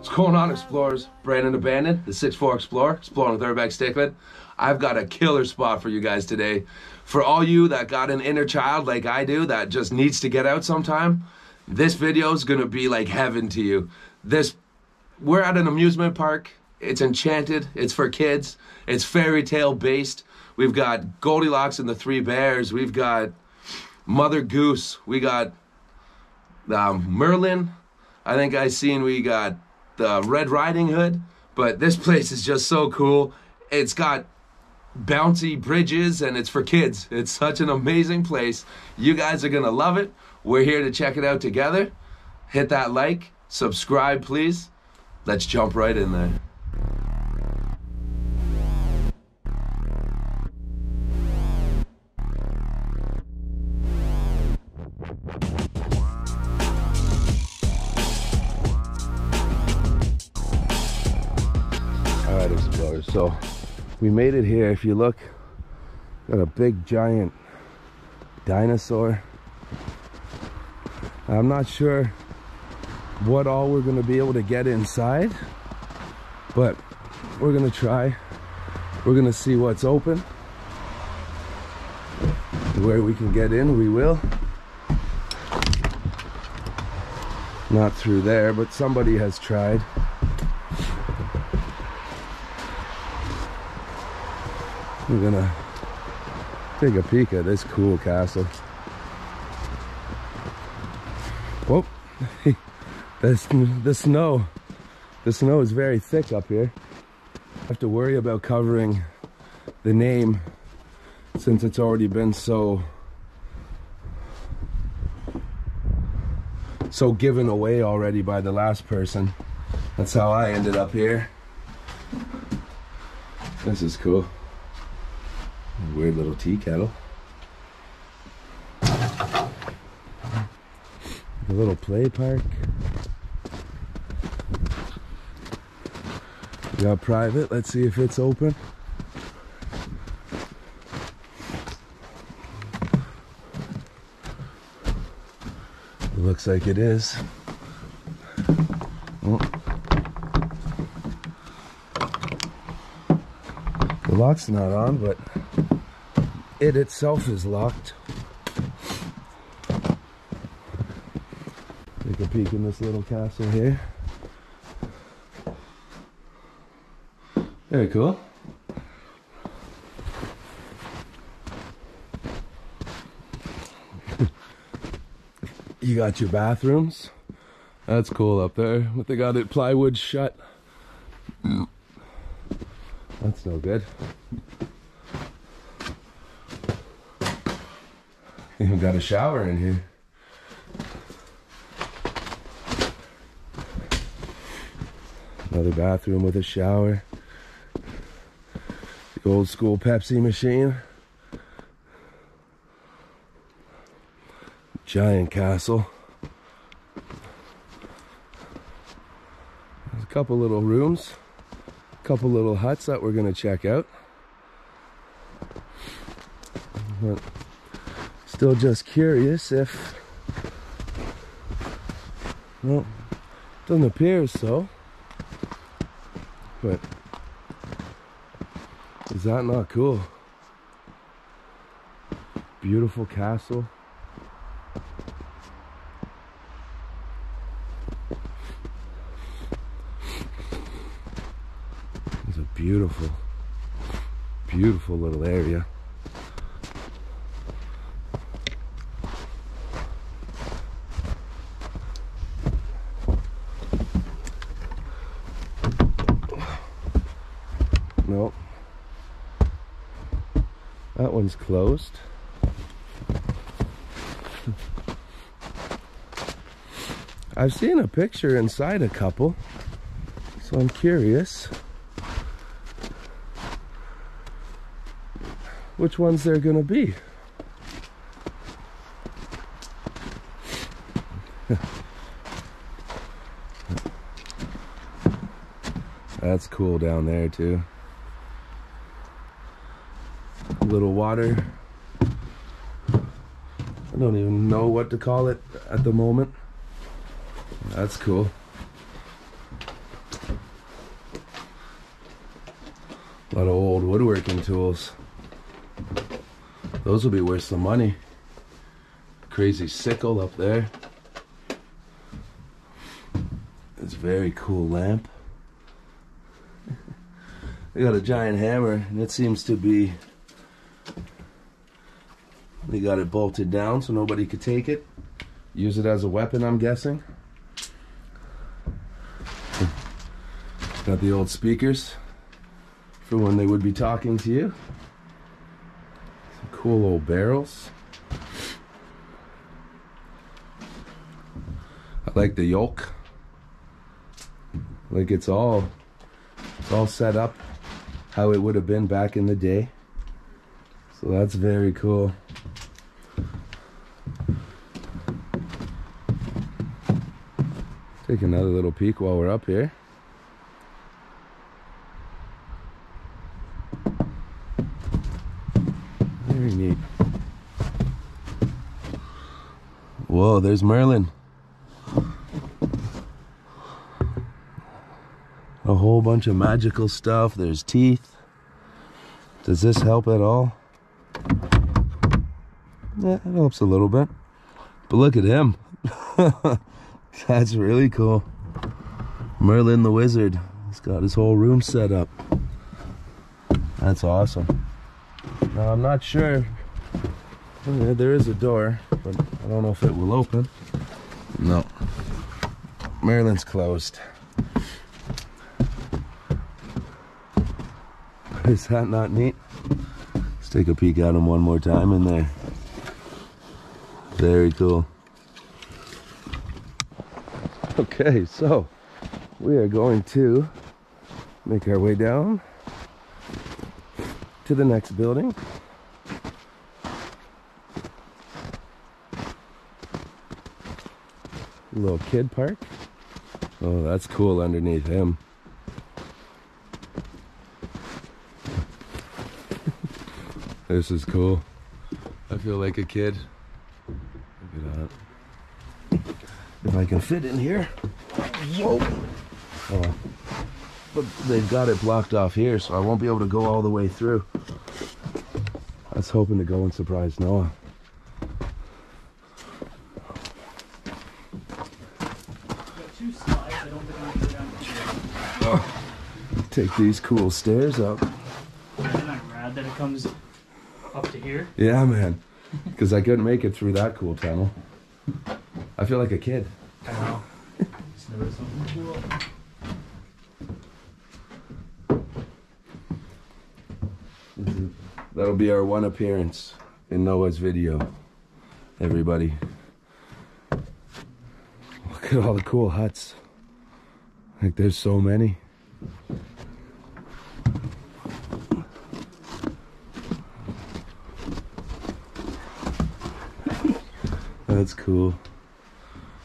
What's going on, explorers? Brandon Abandoned, the 6'4 Explorer, exploring with Urbex Stickland. I've got a killer spot for you guys today. For all you that got an inner child like I do that just needs to get out sometime, this video is gonna be like heaven to you. We're at an amusement park. It's enchanted, it's for kids, it's fairy tale based. We've got Goldilocks and the Three Bears. We've got Mother Goose. We got Merlin. I think I seen we got the Red Riding Hood, but this place is just so cool. It's got bouncy bridges and it's for kids. It's such an amazing place. You guys are gonna love it. We're here to check it out together. Hit that like, subscribe please. Let's jump right in there. Alright, explorers, so we made it here. If you look, got a big giant dinosaur. I'm not sure what all we're going to be able to get inside, but we're going to try. We're going to see what's open. Where we can get in, we will. Not through there, but somebody has tried. We're gonna take a peek at this cool castle. Whoop! The snow is very thick up here. I have to worry about covering the name since it's already been so given away already by the last person. That's how I ended up here. This is cool. Weird little tea kettle. A little play park. We got private. Let's see if it's open. It looks like it is. Oh. The lock's not on, but it itself is locked. Take a peek in this little castle here. Very cool. You got your bathrooms. That's cool up there, but they got it plywood shut. That's no good. Even got a shower in here. Another bathroom with a shower. The old school Pepsi machine. Giant castle. There's a couple little rooms, a couple little huts that we're gonna check out. But still just curious if, well, doesn't appear so, but is that not cool? Beautiful castle. It's a beautiful, beautiful little area. Nope. That one's closed. I've seen a picture inside a couple, so I'm curious which ones they're gonna be. That's cool down there too. Little water. I don't even know what to call it at the moment. That's cool. lot of old woodworking tools. Those will be worth some money. Crazy sickle up there. This very cool lamp. They got a giant hammer, and it seems to be, they got it bolted down so nobody could take it. Use it as a weapon, I'm guessing. Got the old speakers for when they would be talking to you. Some cool old barrels. I like the yoke. Like it's all set up how it would have been back in the day. So that's very cool. Take another little peek while we're up here. Very neat. Whoa, there's Merlin. A whole bunch of magical stuff. There's teeth. Does this help at all? Yeah, it helps a little bit. But look at him. That's really cool. Merlin the Wizard. He's got his whole room set up. That's awesome. Now, I'm not sure. There is a door, but I don't know if it will open. No. Merlin's closed. Is that not neat? Let's take a peek at him one more time in there. Very cool. Okay, so we are going to make our way down to the next building. Little kid park. Oh, that's cool underneath him. This is cool. I feel like a kid. Look at that. If I can fit in here. Whoa. Oh. But they've got it blocked off here, so I won't be able to go all the way through. I was hoping to go and surprise Noah. Oh. Take these cool stairs up. Isn't that rad that it comes up to here? Yeah, man. Because I couldn't make it through that cool tunnel. I feel like a kid. I know. Just noticed something cool. That'll be our one appearance in Noah's video, everybody. Look at all the cool huts. Like, there's so many. That's cool.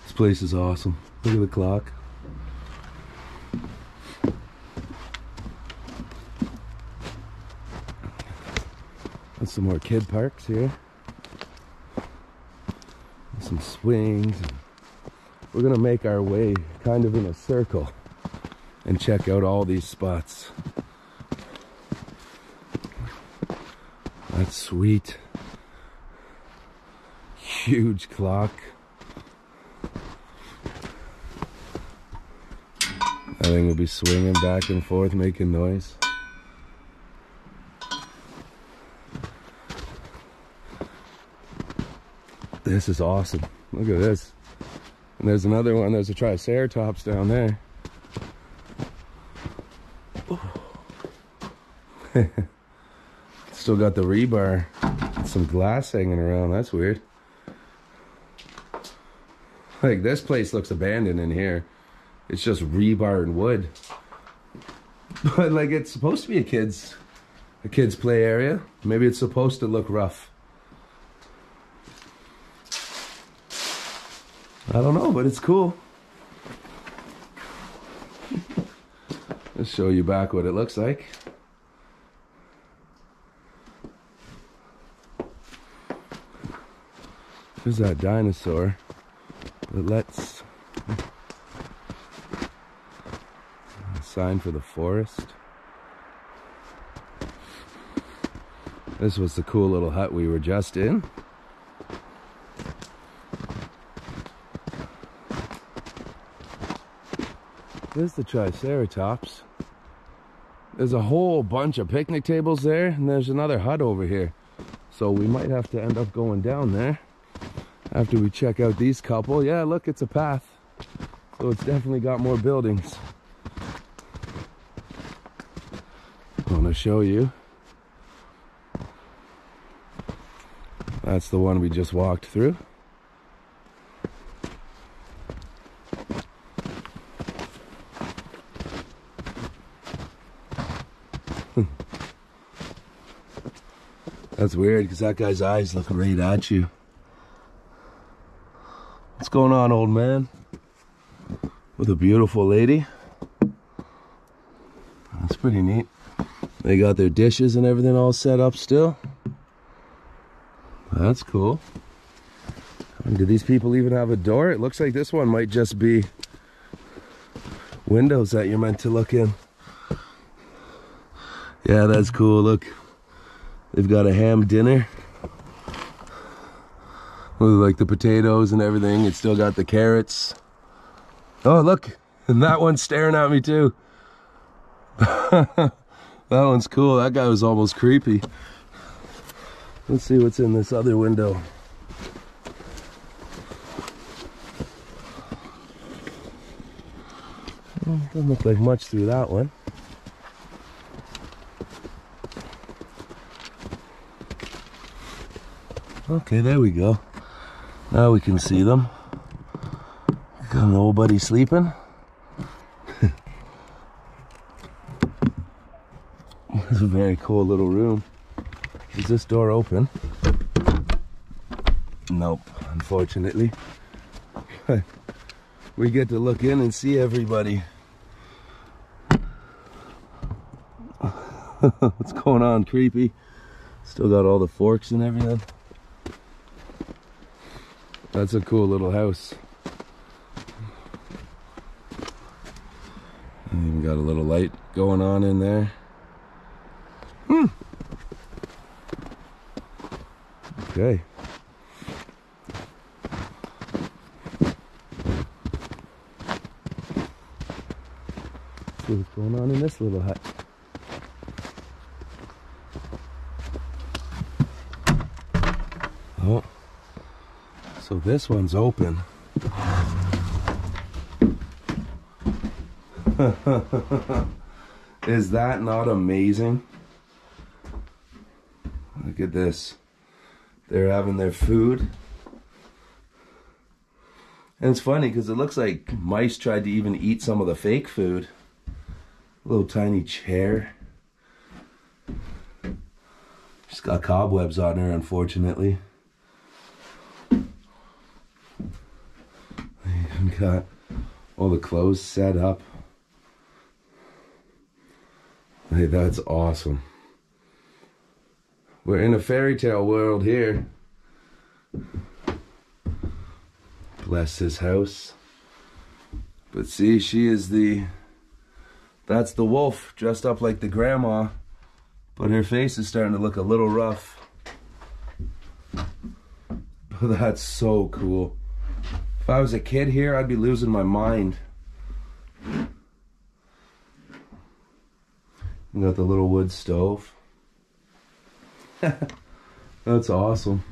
This place is awesome. Look at the clock. That's some more kid parks here. Some swings. We're gonna make our way kind of in a circle and check out all these spots. That's sweet. Huge clock. I think we'll be swinging back and forth, making noise. This is awesome. Look at this. And there's another one. There's a triceratops down there. Still got the rebar. Some glass hanging around. That's weird. Like, this place looks abandoned in here. It's just rebar and wood. But like, it's supposed to be a kid's play area. Maybe it's supposed to look rough. I don't know, but it's cool. Let's show you back what it looks like. There's that dinosaur. But let's sign for the forest. This was the cool little hut we were just in. There's the Triceratops. There's a whole bunch of picnic tables there, and there's another hut over here. So we might have to end up going down there after we check out these couple. Yeah, look, it's a path. So it's definitely got more buildings. I want to show you. That's the one we just walked through. That's weird, because that guy's eyes look right at you. What's going on, old man? With a beautiful lady. That's pretty neat. They got their dishes and everything all set up still. That's cool. And do these people even have a door? It looks like this one might just be windows that you're meant to look in. Yeah, that's cool. Look, they've got a ham dinner with like the potatoes and everything. It's still got the carrots. Oh, look, and that one's staring at me too. That one's cool. That guy was almost creepy. Let's see what's in this other window. Well, doesn't look like much through that one. Okay, there we go. Now we can see them. Got an old buddy sleeping. It's a very cool little room. Is this door open? Nope, unfortunately. We get to look in and see everybody. What's going on, creepy? Still got all the forks and everything. That's a cool little house. And even got a little light going on in there. Okay. Let's see what's going on in this little hut. Oh, so this one's open. Is that not amazing? Look at this. They're having their food. And it's funny because it looks like mice tried to even eat some of the fake food. A little tiny chair. She's got cobwebs on her, unfortunately. They've got all the clothes set up. Hey, that's awesome. We're in a fairy tale world here. Bless his house. But see, she is the... That's the wolf, dressed up like the grandma. But her face is starting to look a little rough. But that's so cool. If I was a kid here, I'd be losing my mind. You got the little wood stove. That's awesome.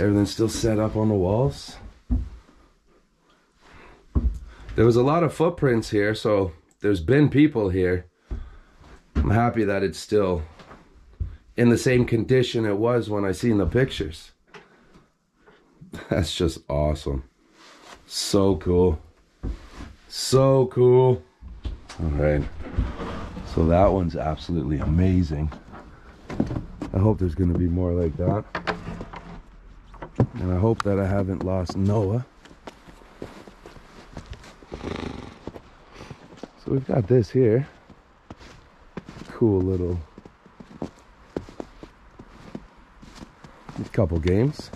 Everything's still set up on the walls. There was a lot of footprints here, so there's been people here. I'm happy that it's still in the same condition it was when I seen the pictures. That's just awesome. So cool. So cool. All right. So that one's absolutely amazing. I hope there's going to be more like that. And I hope that I haven't lost Noah. So we've got this here. Cool little couple games.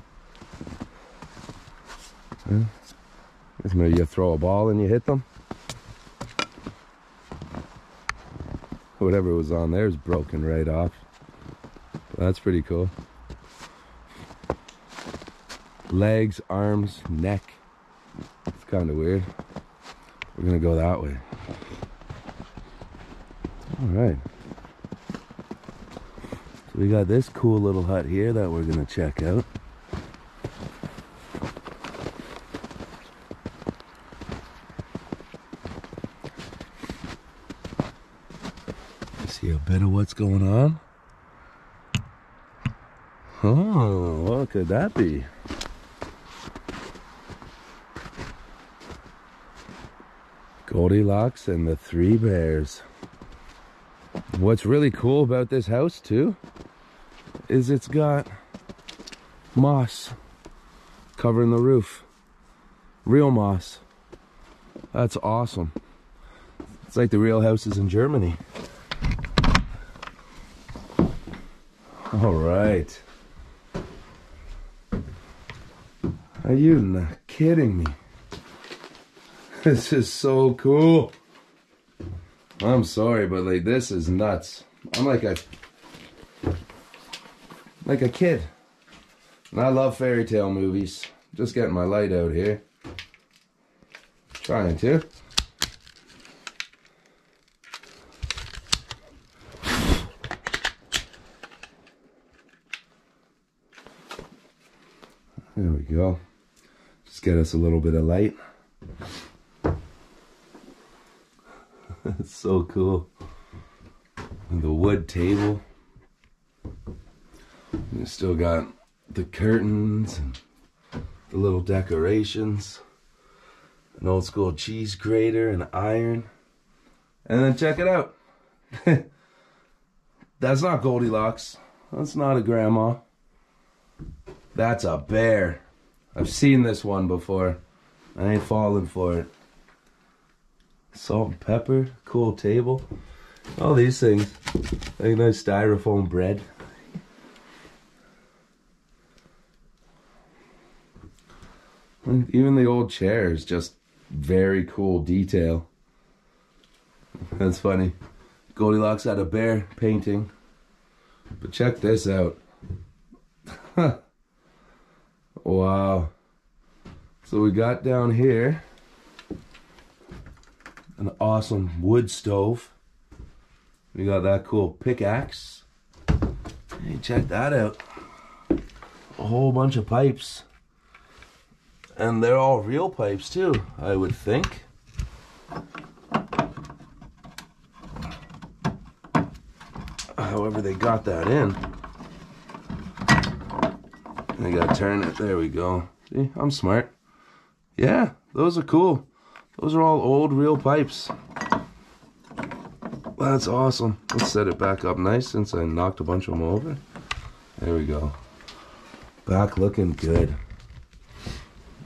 It's where you throw a ball and you hit them. Whatever was on there is broken right off. That's pretty cool. Legs, arms, neck. It's kind of weird. We're gonna go that way. All right. So we got this cool little hut here that we're gonna check out. See a bit of what's going on. Oh, what could that be? Goldilocks and the Three Bears. What's really cool about this house too is it's got moss covering the roof. Real moss. That's awesome. It's like the real houses in Germany. All right. Are you not kidding me? This is so cool. I'm sorry, but like, this is nuts. I'm like a kid. And I love fairy tale movies. Just getting my light out here. Trying to. There we go. Just get us a little bit of light. It's so cool. And the wood table. And it's still got the curtains and the little decorations. An old school cheese grater and iron. And then check it out. That's not Goldilocks. That's not a grandma. That's a bear. I've seen this one before. I ain't falling for it. Salt and pepper, cool table, all these things, like nice styrofoam bread. And even the old chairs, just very cool detail. That's funny. Goldilocks had a bear painting, but check this out. Wow. So we got down here. An awesome wood stove. We got that cool pickaxe. Hey, check that out. A whole bunch of pipes. And they're all real pipes too, I would think. However they got that in. I gotta turn it, there we go. See, I'm smart. Yeah, those are cool. Those are all old real pipes. That's awesome. Let's set it back up nice since I knocked a bunch of them over. There we go. Back looking good.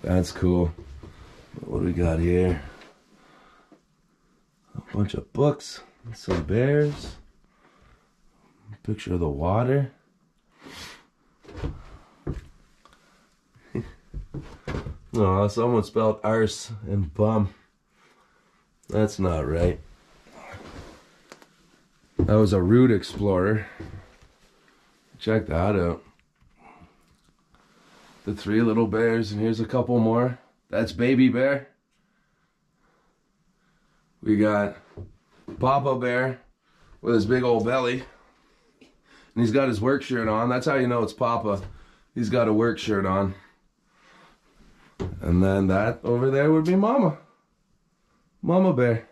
That's cool. What do we got here? A bunch of books. Some bears. Picture of the water. Oh, someone spelled arse and bum. That's not right. That was a root explorer. Check that out. The three little bears, and here's a couple more. That's Baby Bear. We got Papa Bear with his big old belly. And he's got his work shirt on. That's how you know it's Papa. He's got a work shirt on. And then that over there would be Mama. Mama Bear.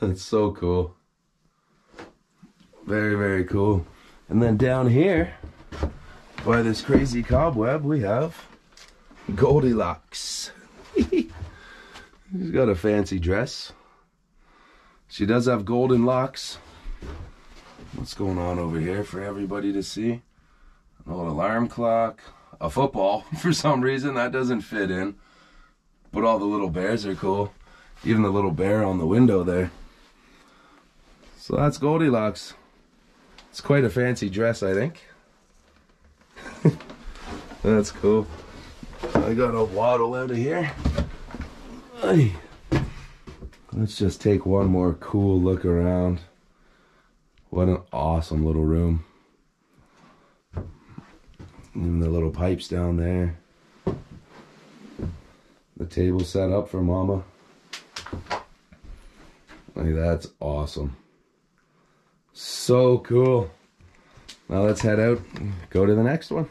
That's so cool. Very, very cool. And then down here, by this crazy cobweb, we have Goldilocks. She's got a fancy dress. She does have golden locks. What's going on over here for everybody to see? An old alarm clock, a football, for some reason that doesn't fit in, but all the little bears are cool, even the little bear on the window there. So that's Goldilocks. It's quite a fancy dress, I think. That's cool. I gotta waddle out of here. Let's just take one more cool look around. What an awesome little room. Even the little pipes down there. The table set up for Mama. Like, that's awesome. So cool. Now let's head out and go to the next one.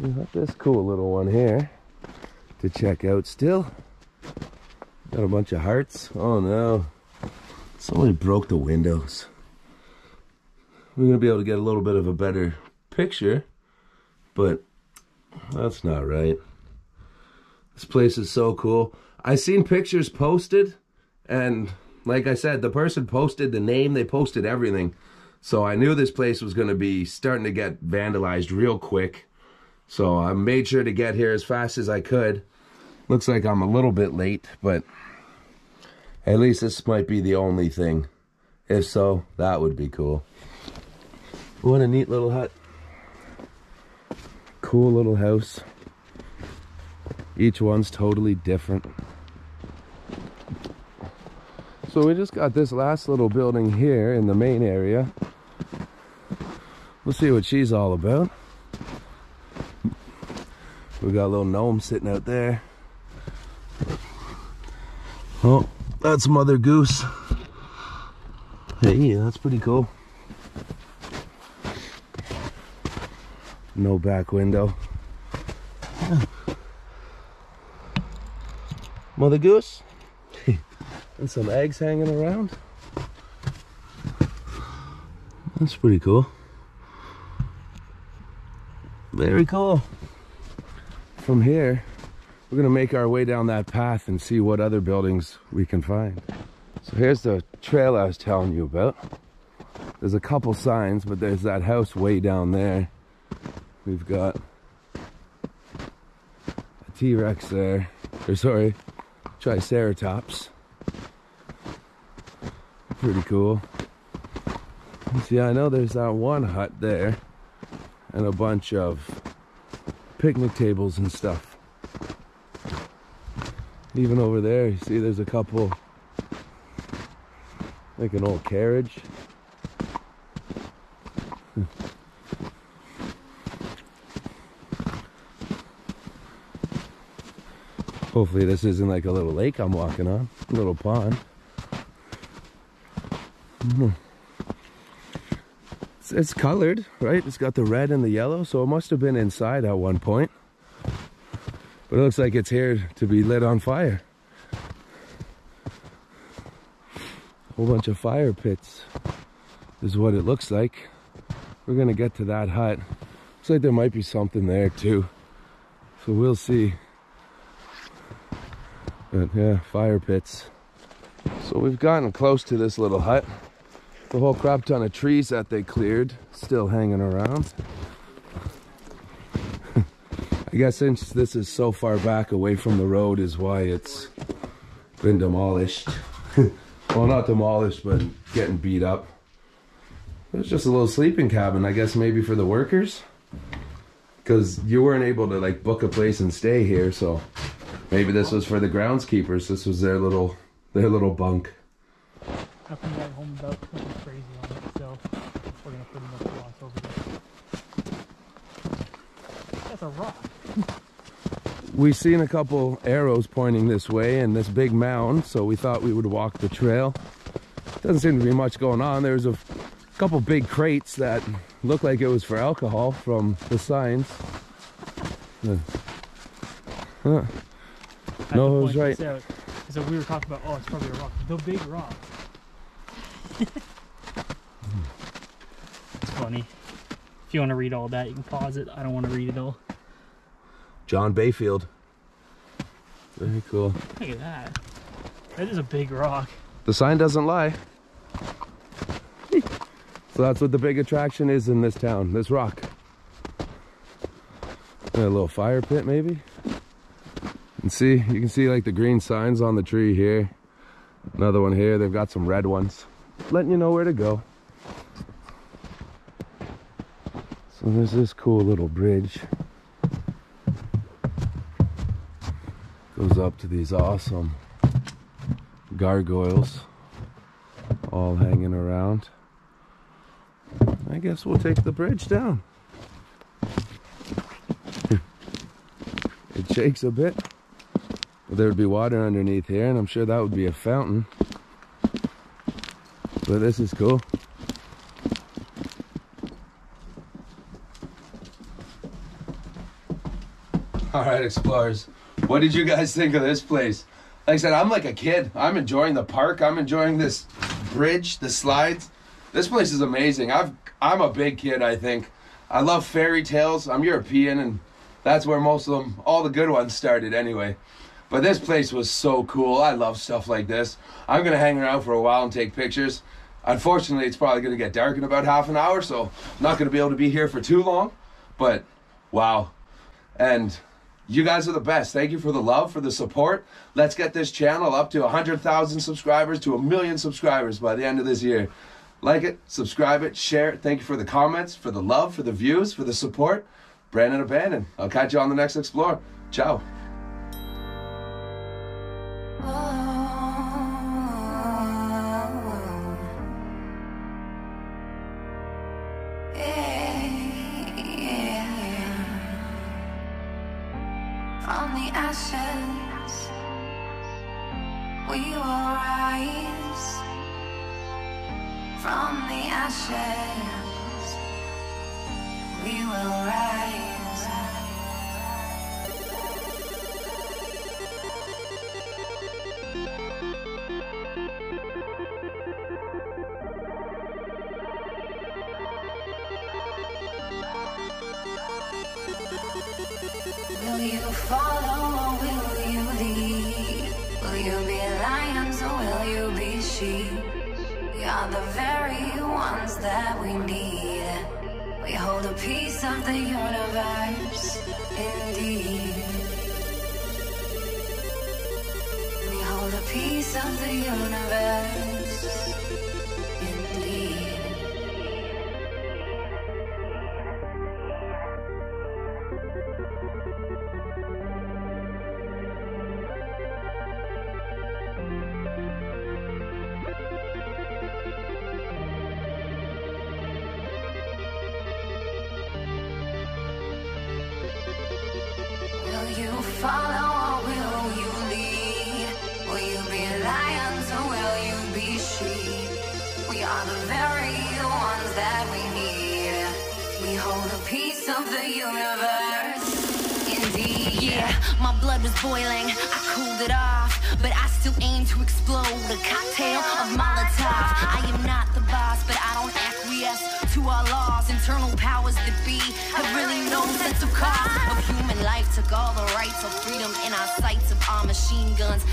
We got this cool little one here to check out still. Got a bunch of hearts. Oh no. Somebody broke the windows. We're going to be able to get a little bit of a better picture, but that's not right. This place is so cool. I've seen pictures posted, and like I said, the person posted the name, they posted everything. So I knew this place was going to be starting to get vandalized real quick. So I made sure to get here as fast as I could. Looks like I'm a little bit late, but at least this might be the only thing. If so, that would be cool. What a neat little hut. Cool little house. Each one's totally different. So we just got this last little building here in the main area. We'll see what she's all about. We got a little gnome sitting out there. Oh, that's Mother Goose. Hey, that's pretty cool. No back window. Mother Goose. And some eggs hanging around. That's pretty cool. Very cool. From here, we're gonna make our way down that path and see what other buildings we can find. So here's the trail I was telling you about. There's a couple signs, but there's that house way down there. We've got a T-Rex there, or sorry, Triceratops. Pretty cool. See, I know there's that one hut there and a bunch of picnic tables and stuff. Even over there, you see there's a couple, like an old carriage. Hopefully this isn't like a little lake I'm walking on, a little pond. It's colored, right? It's got the red and the yellow, so it must have been inside at one point. But it looks like it's here to be lit on fire. A whole bunch of fire pits is what it looks like. We're gonna get to that hut. Looks like there might be something there too. So we'll see. But yeah, fire pits. So we've gotten close to this little hut. The whole crap ton of trees that they cleared still hanging around. I guess since this is so far back away from the road is why it's been demolished. Well, not demolished, but getting beat up. There's just a little sleeping cabin, I guess maybe for the workers, because you weren't able to like book a place and stay here, so maybe this was for the groundskeepers. This was their little bunk. How come that home built something crazy on it, so we're gonna put another cross over there. That's a rock. We've seen a couple arrows pointing this way and this big mound, so we thought we would walk the trail. Doesn't seem to be much going on. There's a couple big crates that looked like it was for alcohol from the signs. No, it was right. So we were talking about, oh, it's probably a rock. The big rock. It's funny. If you want to read all that, you can pause it. I don't want to read it all. John Bayfield. Very cool. Look at that. That is a big rock. The sign doesn't lie. So that's what the big attraction is in this town. This rock. A little fire pit, maybe? And see, you can see like the green signs on the tree here. Another one here. They've got some red ones. Letting you know where to go. So there's this cool little bridge. Goes up to these awesome gargoyles all hanging around. I guess we'll take the bridge down. It shakes a bit. There would be water underneath here, and I'm sure that would be a fountain. But this is cool. Alright, explorers, what did you guys think of this place? Like I said, I'm like a kid. I'm enjoying the park. I'm enjoying this bridge, the slides. This place is amazing. I'm a big kid, I think. I love fairy tales. I'm European, and that's where most of them, all the good ones started anyway. But this place was so cool. I love stuff like this. I'm gonna hang around for a while and take pictures. Unfortunately, it's probably gonna get dark in about half an hour, so I'm not gonna be able to be here for too long, but wow. And you guys are the best. Thank you for the love, for the support. Let's get this channel up to 100,000 subscribers, to 1,000,000 subscribers by the end of this year. Like it, subscribe it, share it. Thank you for the comments, for the love, for the views, for the support. Brandon Abandon. I'll catch you on the next Explore. Ciao. From the ashes we will rise, from the ashes we will rise. Will you follow or will you lead? Will you be lions or will you be sheep? You're the very ones that we need. We hold a piece of the universe, indeed. We hold a piece of the universe. Will you follow or will you lead? Will you be lions or will you be sheep? We are the very ones that we need. We hold a piece of the universe, indeed. Yeah, my blood was boiling, I cooled it off, but I still aim to explode a cocktail of Molotov. I am not the boss, but I don't acquiesce to our laws. Internal powers that be have really no sense of cause. Of human life took all the rights of freedom in our sights of our machine guns.